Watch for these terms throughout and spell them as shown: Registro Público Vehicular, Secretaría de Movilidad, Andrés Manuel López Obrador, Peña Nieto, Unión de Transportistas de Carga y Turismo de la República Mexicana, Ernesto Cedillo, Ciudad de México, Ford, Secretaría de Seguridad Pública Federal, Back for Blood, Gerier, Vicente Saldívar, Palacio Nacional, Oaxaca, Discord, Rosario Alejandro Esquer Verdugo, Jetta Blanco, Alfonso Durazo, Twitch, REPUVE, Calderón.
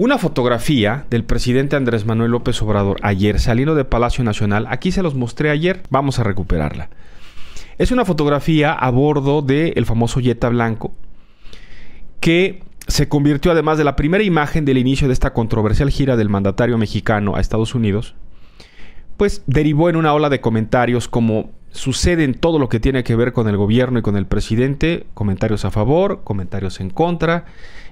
Una fotografía del presidente Andrés Manuel López Obrador ayer saliendo de Palacio Nacional. Aquí se los mostré ayer, vamos a recuperarla. Es una fotografía a bordo del famoso Jetta Blanco que se convirtió además de la primera imagen del inicio de esta controversial gira del mandatario mexicano a Estados Unidos, pues derivó en una ola de comentarios como sucede en todo lo que tiene que ver con el gobierno y con el presidente, comentarios a favor, comentarios en contra,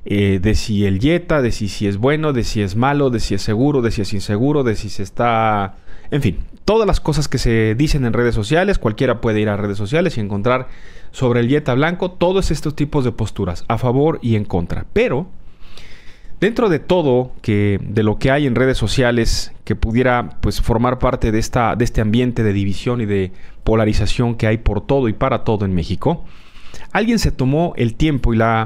de si el Jetta, de si es bueno, de si es malo, de si es seguro, de si es inseguro, de si se está... En fin, todas las cosas que se dicen en redes sociales, cualquiera puede ir a redes sociales y encontrar sobre el Jetta Blanco todos estos tipos de posturas, a favor y en contra. Pero dentro de todo de lo que hay en redes sociales que pudiera pues formar parte de este ambiente de división y de polarización que hay por todo y para todo en México, alguien se tomó el tiempo y la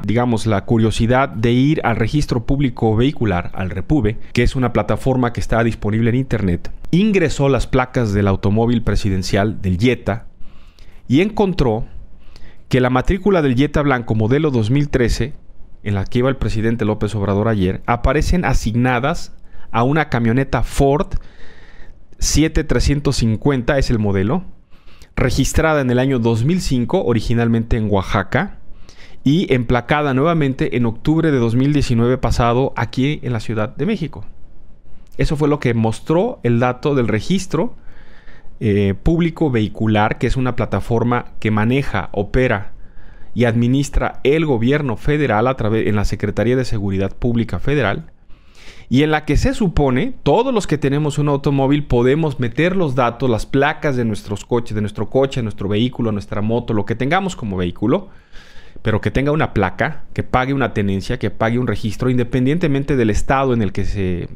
curiosidad de ir al Registro Público Vehicular, al REPUVE, que es una plataforma que está disponible en internet. Ingresó las placas del automóvil presidencial del Jetta y encontró que la matrícula del Jetta Blanco modelo 2013 en la que iba el presidente López Obrador ayer, aparecen asignadas a una camioneta Ford 7-350, es el modelo, registrada en el año 2005, originalmente en Oaxaca, y emplacada nuevamente en octubre de 2019 pasado aquí en la Ciudad de México. Eso fue lo que mostró el dato del Registro Público Vehicular, que es una plataforma que maneja, opera y administra el gobierno federal en la Secretaría de Seguridad Pública Federal, y en la que se supone todos los que tenemos un automóvil podemos meter los datos, las placas de nuestros coches, de nuestro coche, nuestro vehículo, nuestra moto, lo que tengamos como vehículo, pero que tenga una placa, que pague una tenencia, que pague un registro, independientemente del estado en el que se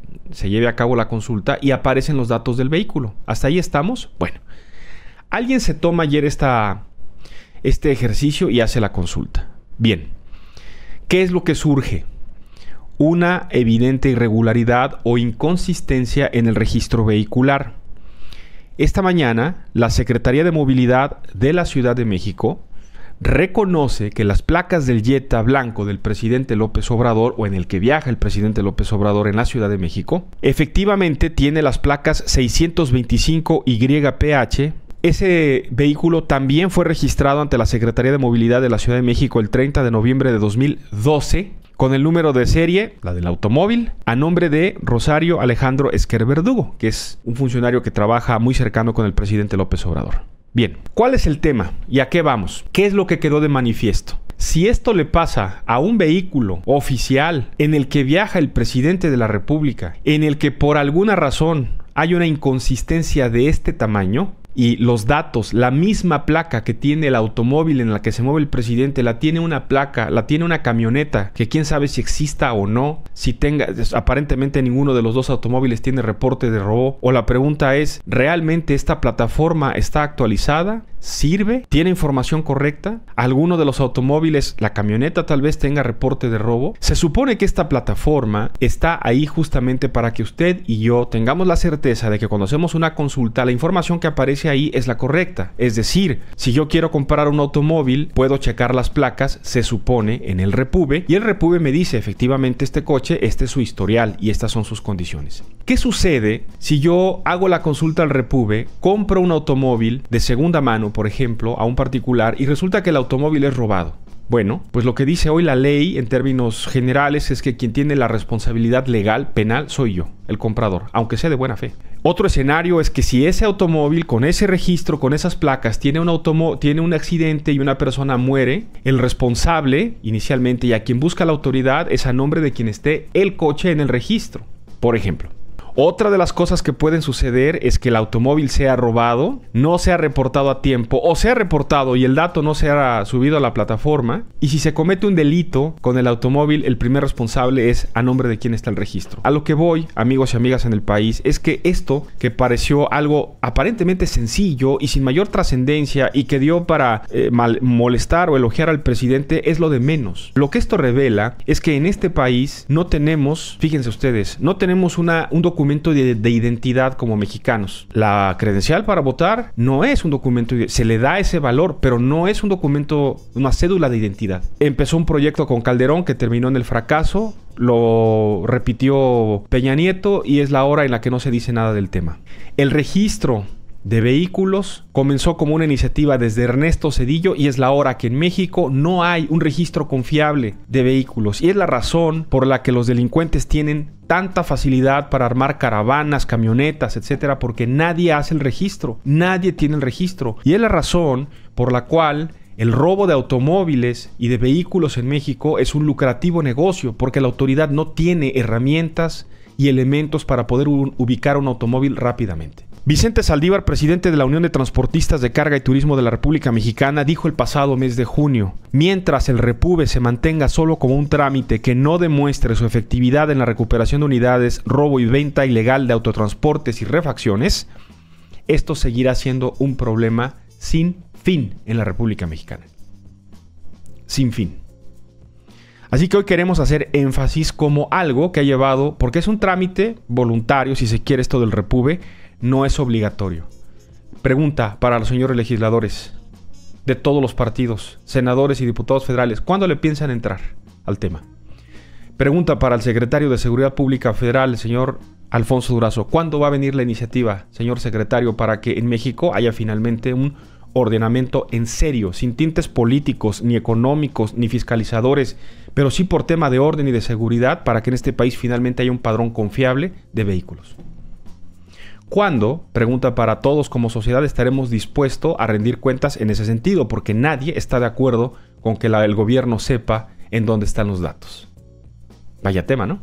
lleve a cabo la consulta, y aparecen los datos del vehículo. ¿Hasta ahí estamos? Bueno, alguien se toma ayer este ejercicio y hace la consulta. Bien, ¿qué es lo que surge? Una evidente irregularidad o inconsistencia en el registro vehicular. Esta mañana, la Secretaría de Movilidad de la Ciudad de México reconoce que las placas del Jetta Blanco del presidente López Obrador, o en el que viaja el presidente López Obrador en la Ciudad de México, efectivamente tiene las placas 625YPH. Ese vehículo también fue registrado ante la Secretaría de Movilidad de la Ciudad de México el 30 de noviembre de 2012 con el número de serie, la del automóvil, a nombre de Rosario Alejandro Esquer Verdugo, que es un funcionario que trabaja muy cercano con el presidente López Obrador. Bien, ¿cuál es el tema y a qué vamos? ¿Qué es lo que quedó de manifiesto? Si esto le pasa a un vehículo oficial en el que viaja el presidente de la República, en el que por alguna razón hay una inconsistencia de este tamaño, y los datos, la misma placa que tiene el automóvil en la que se mueve el presidente, la tiene una camioneta, que quién sabe si exista o no, si tenga, aparentemente ninguno de los dos automóviles tiene reporte de robo, o la pregunta es, ¿realmente esta plataforma está actualizada? ¿Sirve? ¿Tiene información correcta? ¿Alguno de los automóviles, la camioneta tal vez tenga reporte de robo? Se supone que esta plataforma está ahí justamente para que usted y yo tengamos la certeza de que cuando hacemos una consulta, la información que aparece ahí es la correcta. Es decir, si yo quiero comprar un automóvil, puedo checar las placas, se supone, en el REPUVE, y el REPUVE me dice efectivamente este coche, este es su historial y estas son sus condiciones. ¿Qué sucede si yo hago la consulta al REPUVE, compro un automóvil de segunda mano, por ejemplo, a un particular, y resulta que el automóvil es robado? Bueno, pues lo que dice hoy la ley en términos generales es que quien tiene la responsabilidad legal penal soy yo, el comprador, aunque sea de buena fe. Otro escenario es que si ese automóvil con ese registro, con esas placas, tiene un accidente y una persona muere, el responsable inicialmente y a quien busca la autoridad es a nombre de quien esté el coche en el registro, por ejemplo. Otra de las cosas que pueden suceder es que el automóvil sea robado, no sea reportado a tiempo o sea reportado y el dato no sea subido a la plataforma. Y si se comete un delito con el automóvil, el primer responsable es a nombre de quien está el registro. A lo que voy, amigos y amigas en el país, es que esto que pareció algo aparentemente sencillo y sin mayor trascendencia y que dio para molestar o elogiar al presidente es lo de menos. Lo que esto revela es que en este país no tenemos, fíjense ustedes, no tenemos un documento de identidad como mexicanos. La credencial para votar no es un documento, se le da ese valor, pero no es un documento, una cédula de identidad. Empezó un proyecto con Calderón que terminó en el fracaso. lo repitió Peña Nieto y es la hora en la que no se dice nada del tema. El registro de vehículos comenzó como una iniciativa desde Ernesto Cedillo y es la hora que en México no hay un registro confiable de vehículos y es la razón por la que los delincuentes tienen tanta facilidad para armar caravanas, camionetas, etcétera, porque nadie hace el registro, nadie tiene el registro y es la razón por la cual el robo de automóviles y de vehículos en México es un lucrativo negocio porque la autoridad no tiene herramientas y elementos para poder ubicar un automóvil rápidamente. Vicente Saldívar, presidente de la Unión de Transportistas de Carga y Turismo de la República Mexicana, dijo el pasado mes de junio: mientras el REPUVE se mantenga solo como un trámite que no demuestre su efectividad en la recuperación de unidades, robo y venta ilegal de autotransportes y refacciones, esto seguirá siendo un problema sin fin en la República Mexicana. Sin fin. Así que hoy queremos hacer énfasis como algo que ha llevado, porque es un trámite voluntario, si se quiere, esto del REPUVE, no es obligatorio. Pregunta para los señores legisladores de todos los partidos, senadores y diputados federales: ¿cuándo le piensan entrar al tema? Pregunta para el secretario de Seguridad Pública Federal, el señor Alfonso Durazo: ¿cuándo va a venir la iniciativa, señor secretario, para que en México haya finalmente un ordenamiento en serio, sin tintes políticos, ni económicos, ni fiscalizadores, pero sí por tema de orden y de seguridad, para que en este país finalmente haya un padrón confiable de vehículos? ¿Cuándo? Pregunta para todos: como sociedad estaremos dispuestos a rendir cuentas en ese sentido, porque nadie está de acuerdo con que el gobierno sepa en dónde están los datos. Vaya tema, ¿no?